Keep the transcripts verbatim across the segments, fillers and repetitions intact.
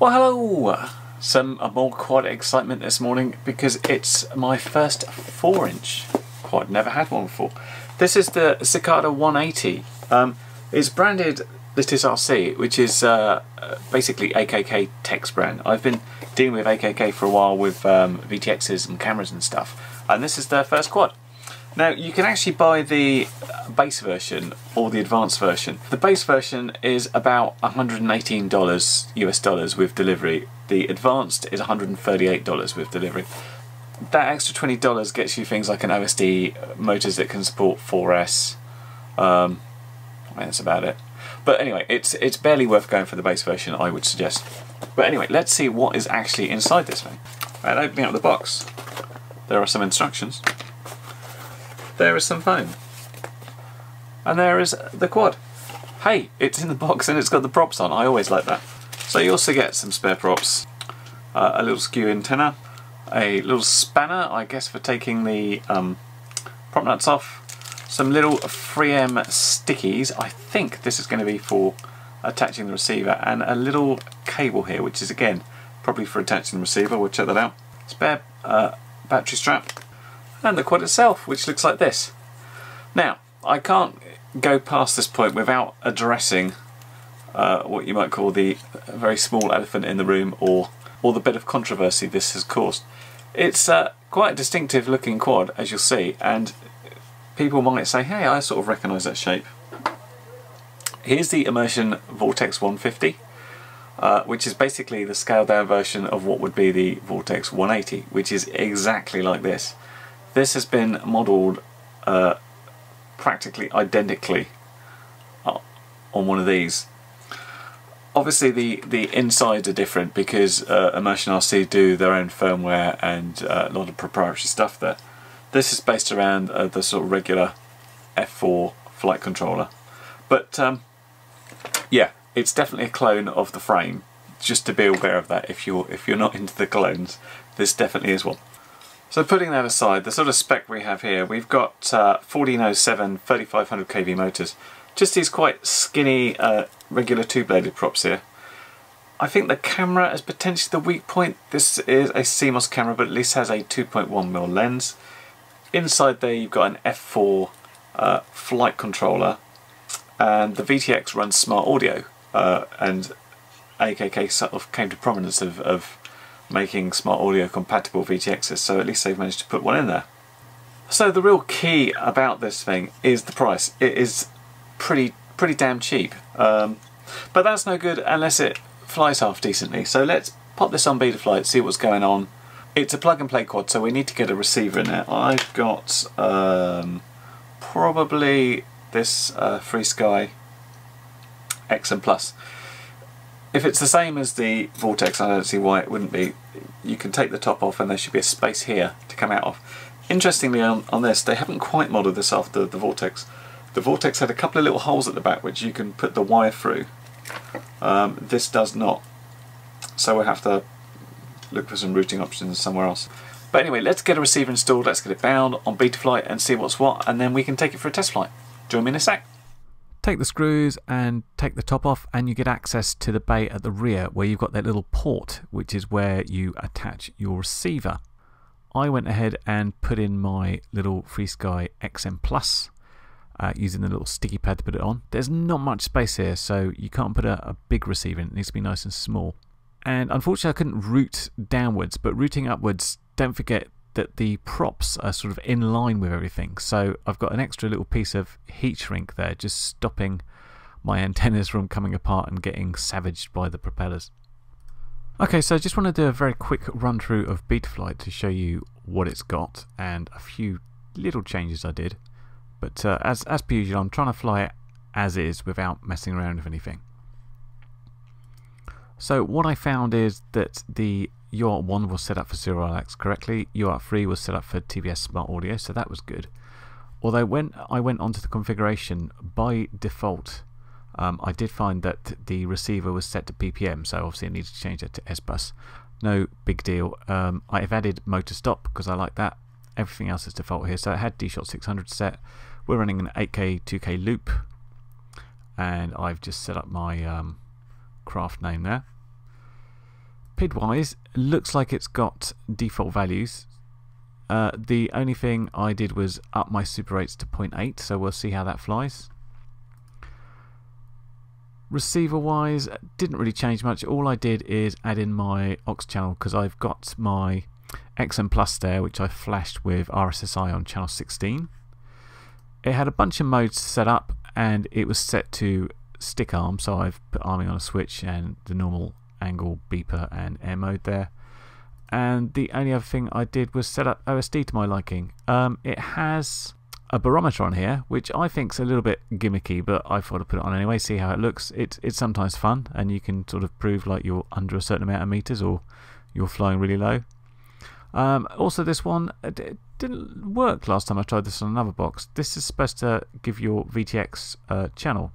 Well, hello! Some more quad excitement this morning because it's my first four inch quad. Never had one before. This is the Cicada one eighty. Um, it's branded LitisRC, which is uh, basically A K K Tech's brand. I've been dealing with A K K for a while with um, V T Xs and cameras and stuff, and this is their first quad. Now, you can actually buy the base version or the advanced version. The base version is about one hundred eighteen U S dollars with delivery. The advanced is one hundred thirty-eight dollars with delivery. That extra twenty dollars gets you things like an O S D, motors that can support four S. Um, I mean, that's about it. But anyway, it's, it's barely worth going for the base version, I would suggest. But anyway, let's see what is actually inside this thing. Right, opening up the box, there are some instructions. There is some foam, and there is the quad. Hey, it's in the box and it's got the props on. I always like that. So you also get some spare props, uh, a little skew antenna, a little spanner, I guess, for taking the um, prop nuts off, some little three M stickies. I think this is going to be for attaching the receiver, and a little cable here, which is again probably for attaching the receiver. We'll check that out. Spare uh, battery strap. And the quad itself, which looks like this. Now, I can't go past this point without addressing uh, what you might call the very small elephant in the room, or, or the bit of controversy this has caused. It's uh, quite a distinctive looking quad, as you'll see, and people might say, hey, I sort of recognise that shape. Here's the Immersion Vortex one fifty, uh, which is basically the scaled down version of what would be the Vortex one eighty, which is exactly like this. This has been modelled uh, practically identically on one of these. Obviously the, the insides are different because uh, ImmersionRC do their own firmware and uh, a lot of proprietary stuff there. This is based around uh, the sort of regular F four flight controller. But um, yeah, it's definitely a clone of the frame. Just to be aware of that, if you're, if you're not into the clones, this definitely is one. So putting that aside, the sort of spec we have here, we've got uh, fourteen oh seven thirty-five hundred K V motors. Just these quite skinny, uh, regular two-bladed props here. I think the camera is potentially the weak point. This is a C M O S camera, but at least has a two point one millimeter lens. Inside there you've got an F four uh, flight controller, and the V T X runs Smart Audio, uh, and A K K sort of came to prominence of, of making Smart Audio compatible V T Xs, so at least they've managed to put one in there. So the real key about this thing is the price. It is pretty pretty damn cheap, um, but that's no good unless it flies half decently. So let's pop this on Betaflight, see what's going on. It's a plug and play quad, so we need to get a receiver in there. I've got um, probably this uh, FreeSky X M Plus. If it's the same as the Vortex, I don't see why it wouldn't be. You can take the top off and there should be a space here to come out of. Interestingly on, on this, they haven't quite modelled this after the Vortex. The Vortex had a couple of little holes at the back which you can put the wire through. Um, this does not. So we'll have to look for some routing options somewhere else. But anyway, let's get a receiver installed, let's get it bound on Betaflight and see what's what, and then we can take it for a test flight. Join me in a sec. Take the screws and take the top off and you get access to the bay at the rear where you've got that little port, which is where you attach your receiver. I went ahead and put in my little FreeSky X M Plus uh, using the little sticky pad to put it on. There's not much space here, so you can't put a, a big receiver in. It needs to be nice and small. And unfortunately I couldn't route downwards, but routing upwards, don't forget that the props are sort of in line with everything, so I've got an extra little piece of heat shrink there just stopping my antennas from coming apart and getting savaged by the propellers. Okay, so I just want to do a very quick run through of Betaflight to show you what it's got and a few little changes I did, but uh, as, as per usual I'm trying to fly it as is without messing around with anything. So what I found is that the U A R T one was set up for Serialax correctly, U A R T three was set up for T B S Smart Audio, so that was good. Although when I went onto the configuration, by default, um, I did find that the receiver was set to P P M, so obviously I needed to change that to S bus. No big deal. Um, I have added motor stop because I like that. Everything else is default here, so I had D shot six hundred set. We're running an eight K two K loop, and I've just set up my um, craft name there. PID-wise, looks like it's got default values. Uh, the only thing I did was up my super rates to zero point eight, so we'll see how that flies. Receiver-wise, didn't really change much. All I did is add in my aux channel because I've got my X M Plus there, which I flashed with R S S I on channel sixteen. It had a bunch of modes set up, and it was set to stick arm, so I've put arming on a switch and the normal angle, beeper and air mode there. And the only other thing I did was set up O S D to my liking. Um, it has a barometer on here, which I think's a little bit gimmicky, but I thought I'd put it on anyway, see how it looks. It's, it's sometimes fun, and you can sort of prove like you're under a certain amount of meters or you're flying really low. Um, also, this one it didn't work last time I tried this on another box. This is supposed to give your V T X uh, channel.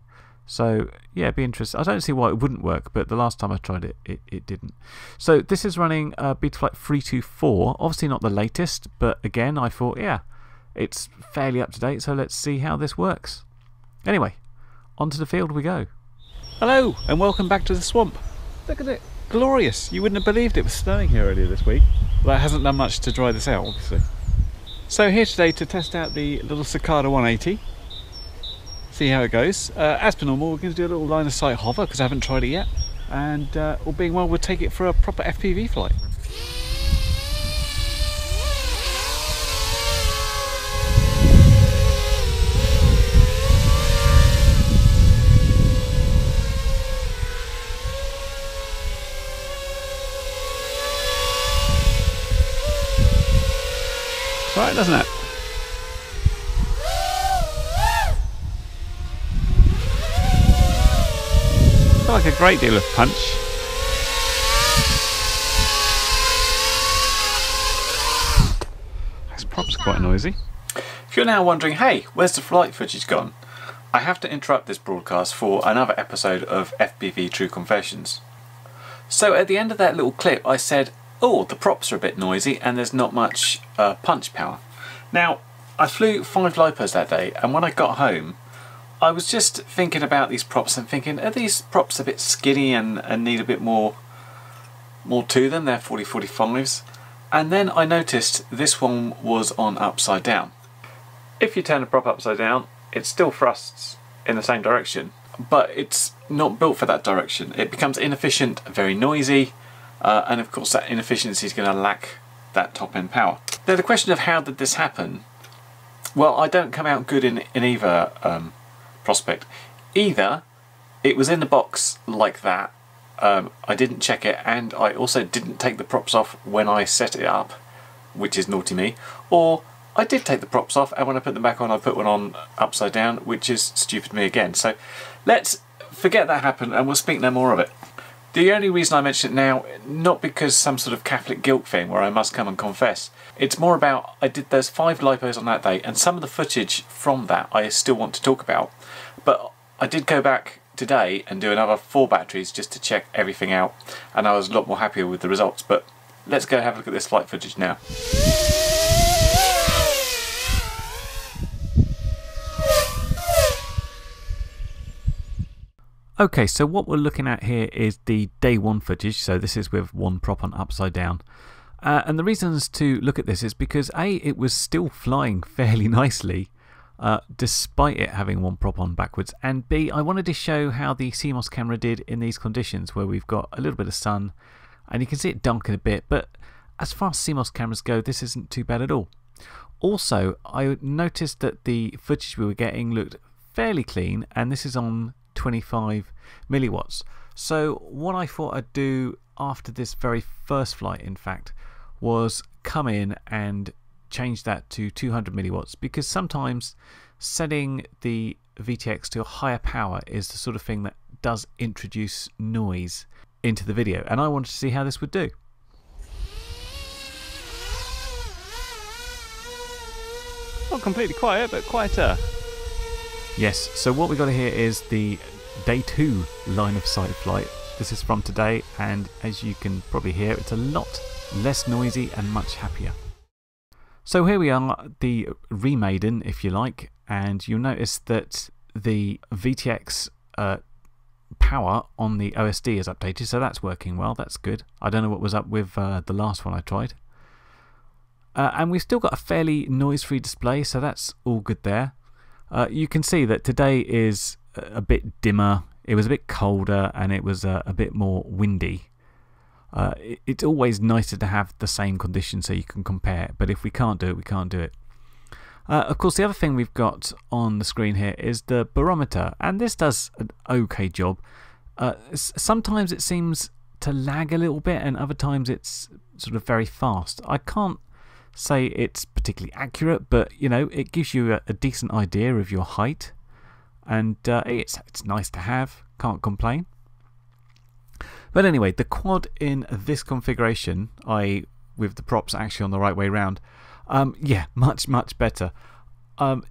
So yeah, it'd be interesting. I don't see why it wouldn't work, but the last time I tried it, it, it didn't. So this is running uh, Betaflight three two four, obviously not the latest, but again, I thought, yeah, it's fairly up to date, so let's see how this works. Anyway, onto the field we go. Hello, and welcome back to the swamp. Look at it, glorious. You wouldn't have believed it was snowing here earlier this week. Well, that hasn't done much to dry this out, obviously. So here today to test out the little Cicada one eighty. See how it goes. Uh, as per normal, we're going to do a little line of sight hover because I haven't tried it yet, and uh, all being well, we'll take it for a proper F P V flight. It's alright, doesn't it? Like a great deal of punch. That's props quite noisy. If you're now wondering, hey, where's the flight footage gone? I have to interrupt this broadcast for another episode of F P V True Confessions. So at the end of that little clip I said, oh, the props are a bit noisy and there's not much uh, punch power. Now, I flew five lipos that day, and when I got home I was just thinking about these props and thinking, are these props a bit skinny and, and need a bit more more to them? They're forty forty-fives. And then I noticed this one was on upside down. If you turn a prop upside down, it still thrusts in the same direction, but it's not built for that direction. It becomes inefficient, very noisy, uh, and of course that inefficiency is going to lack that top end power. Now the question of how did this happen? Well, I don't come out good in, in either um, prospect. Either it was in the box like that, um, I didn't check it, and I also didn't take the props off when I set it up, which is naughty me, or I did take the props off and when I put them back on I put one on upside down, which is stupid me again. So let's forget that happened and we'll speak no more of it. The only reason I mention it now, not because some sort of Catholic guilt thing where I must come and confess, it's more about I did those five lipos on that day, and some of the footage from that I still want to talk about. But I did go back today and do another four batteries just to check everything out, and I was a lot more happier with the results. But let's go have a look at this flight footage now. Okay, so what we're looking at here is the day one footage, so this is with one prop on upside down. Uh, and the reasons to look at this is because A, it was still flying fairly nicely, Uh, despite it having one prop on backwards, and B, I wanted to show how the C MOS camera did in these conditions where we've got a little bit of sun and you can see it dunking a bit, but as far as C MOS cameras go, this isn't too bad at all. Also, I noticed that the footage we were getting looked fairly clean, and this is on twenty-five milliwatts. So what I thought I'd do after this very first flight, in fact, was come in and change that to two hundred milliwatts, because sometimes setting the V T X to a higher power is the sort of thing that does introduce noise into the video, and I wanted to see how this would do. Not completely quiet, but quieter. Yes, so what we got here is the day two line of sight flight. This is from today, and as you can probably hear, it's a lot less noisy and much happier. So here we are, the remaiden, if you like, and you'll notice that the V T X uh, power on the O S D is updated, so that's working well, that's good. I don't know what was up with uh, the last one I tried. Uh, and we've still got a fairly noise-free display, so that's all good there. Uh, you can see that today is a bit dimmer, it was a bit colder, and it was uh, a bit more windy. Uh, it, it's always nicer to have the same conditions so you can compare, but if we can't do it, we can't do it. Uh, of course, the other thing we've got on the screen here is the barometer, and this does an okay job. Uh, sometimes it seems to lag a little bit, and other times it's sort of very fast. I can't say it's particularly accurate, but you know, it gives you a, a decent idea of your height, and uh, it's it's nice to have. Can't complain. But anyway, the quad in this configuration, I with the props actually on the right way round. Um, yeah, much, much better. Um,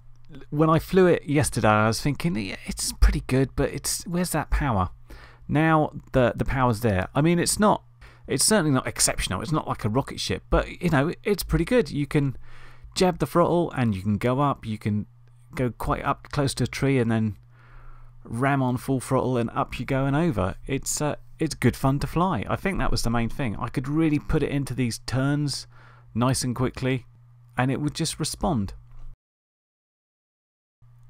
when I flew it yesterday, I was thinking, yeah, it's pretty good, but it's where's that power? Now the the power's there. I mean, it's not, it's certainly not exceptional. It's not like a rocket ship, but you know, it's pretty good. You can jab the throttle and you can go up. You can go quite up close to a tree and then ram on full throttle and up you go and over. It's uh, it's good fun to fly. I think that was the main thing. I could really put it into these turns nice and quickly, and it would just respond.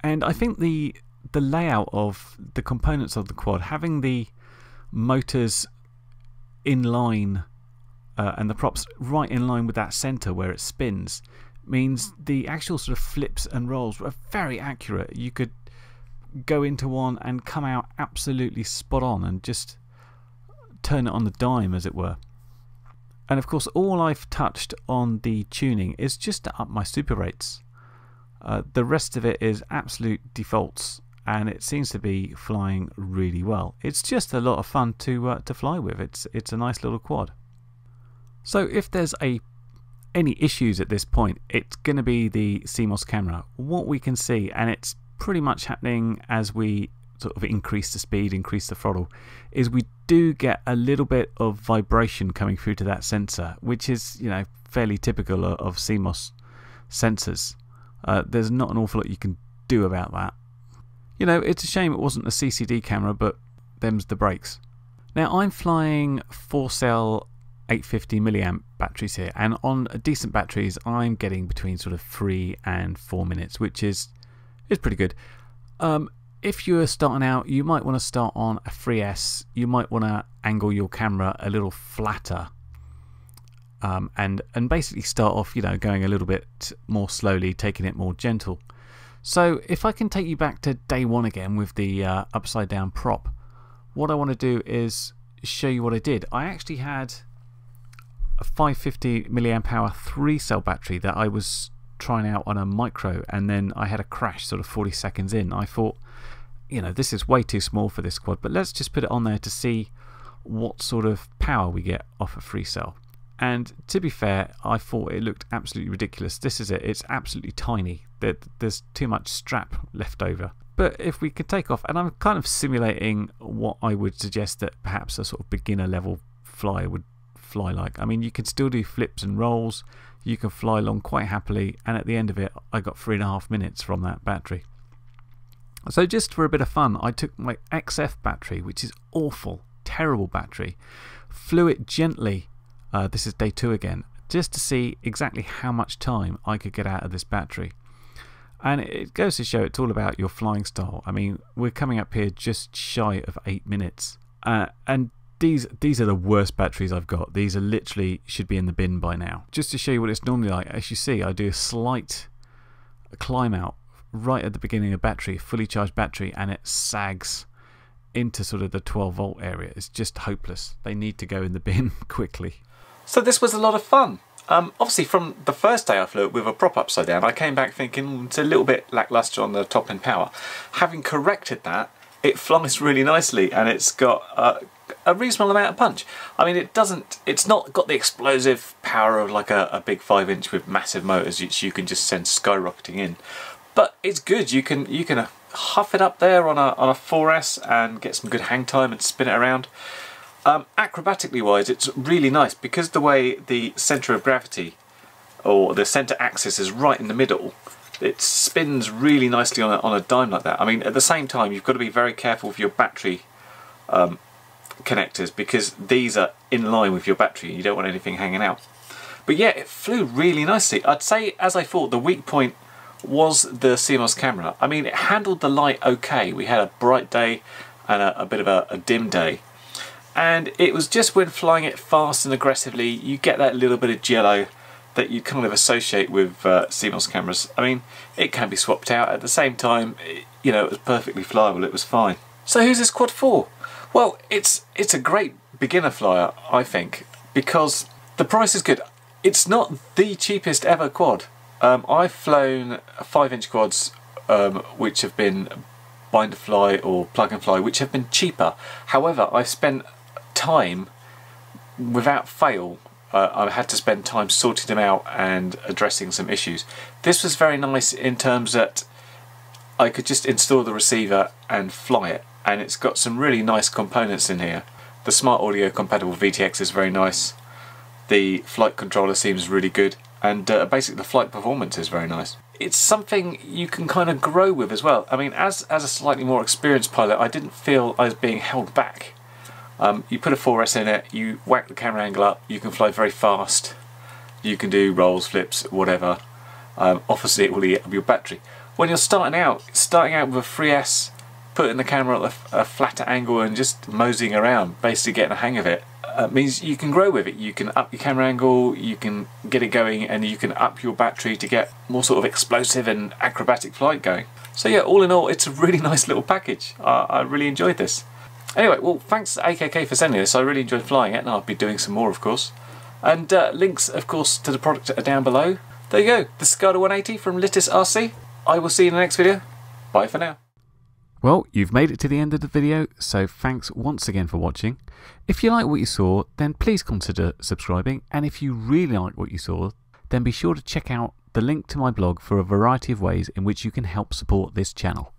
And I think the the layout of the components of the quad, having the motors in line uh, and the props right in line with that center where it spins, means the actual sort of flips and rolls were very accurate. You could go into one and come out absolutely spot on and just turn it on the dime, as it were. And of course, all I've touched on the tuning is just to up my super rates. Uh, the rest of it is absolute defaults, and it seems to be flying really well. It's just a lot of fun to uh, to fly with. It's it's a nice little quad. So if there's a any issues at this point, it's going to be the C MOS camera. What we can see, and it's pretty much happening as we sort of increase the speed, increase the throttle, is we do get a little bit of vibration coming through to that sensor, which is, you know, fairly typical of C MOS sensors. Uh, there's not an awful lot you can do about that. You know, it's a shame it wasn't a C C D camera, but them's the breaks. Now I'm flying four cell eight fifty milliamp batteries here, and on decent batteries I'm getting between sort of three and four minutes, which is is pretty good. Um, If you're starting out, you might want to start on a three S. You might want to angle your camera a little flatter, um, and and basically start off, you know, going a little bit more slowly, taking it more gentle. So if I can take you back to day one again with the uh, upside down prop, what I want to do is show you what I did. I actually had a five fifty milliamp hour three cell battery that I was trying out on a micro, and then I had a crash sort of forty seconds in. I thought, you know, this is way too small for this quad, but let's just put it on there to see what sort of power we get off a FreeCell. And to be fair, I thought it looked absolutely ridiculous. This is it, it's absolutely tiny. There's too much strap left over. But if we could take off, and I'm kind of simulating what I would suggest that perhaps a sort of beginner level flyer would fly like. I mean, you can still do flips and rolls, you can fly along quite happily, and at the end of it, I got three and a half minutes from that battery. So just for a bit of fun, I took my X F battery, which is awful, terrible battery, flew it gently, uh, this is day two again, just to see exactly how much time I could get out of this battery. And it goes to show it's all about your flying style. I mean, we're coming up here just shy of eight minutes. Uh, and these these are the worst batteries I've got. These are literally should be in the bin by now. Just to show you what it's normally like, as you see, I do a slight climb out right at the beginning of battery, fully charged battery, and it sags into sort of the twelve volt area. It's just hopeless. They need to go in the bin quickly. So this was a lot of fun. Um, obviously from the first day I flew it with a prop upside down, I came back thinking it's a little bit lackluster on the top end power. Having corrected that, it flies really nicely, and it's got uh, a reasonable amount of punch. I mean, it doesn't, it's not got the explosive power of like a, a big five inch with massive motors which you can just send skyrocketing in. But it's good. You can you can huff it up there on a on a four S and get some good hang time and spin it around. Um, acrobatically wise, it's really nice because the way the centre of gravity or the centre axis is right in the middle. It spins really nicely on a, on a dime like that. I mean, at the same time, you've got to be very careful with your battery um, connectors, because these are in line with your battery and you don't want anything hanging out. But yeah, it flew really nicely. I'd say, as I thought, the weak point was the C M O S camera. I mean, it handled the light okay. We had a bright day and a, a bit of a, a dim day. And it was just when flying it fast and aggressively, you get that little bit of jello that you kind of associate with uh, C M O S cameras. I mean, it can be swapped out. At the same time, it, you know, it was perfectly flyable, it was fine. So who's this quad for? Well, it's, it's a great beginner flyer, I think, because the price is good. It's not the cheapest ever quad. Um, I've flown five inch quads um, which have been bind to fly or plug and fly, which have been cheaper. However, I've spent time without fail. Uh, I had to spend time sorting them out and addressing some issues. This was very nice in terms that I could just install the receiver and fly it, and it's got some really nice components in here. The Smart Audio compatible V T X is very nice, the flight controller seems really good, and uh, basically the flight performance is very nice. It's something you can kind of grow with as well. I mean, as, as a slightly more experienced pilot, I didn't feel I was being held back. Um, you put a four S in it, you whack the camera angle up, you can fly very fast, you can do rolls, flips, whatever. Um, obviously it will eat up your battery. When you're starting out, starting out with a three S, putting the camera at a, a flatter angle and just moseying around, basically getting a hang of it, uh, means you can grow with it. You can up your camera angle, you can get it going, and you can up your battery to get more sort of explosive and acrobatic flight going. So yeah, all in all, it's a really nice little package. Uh, I really enjoyed this. Anyway, well, thanks to A K K for sending this. I really enjoyed flying it, and I'll be doing some more, of course. And uh, links, of course, to the product are down below. There you go, the Cicada one eighty from LitisRC. I will see you in the next video. Bye for now. Well, you've made it to the end of the video, so thanks once again for watching. If you like what you saw, then please consider subscribing. And if you really like what you saw, then be sure to check out the link to my blog for a variety of ways in which you can help support this channel.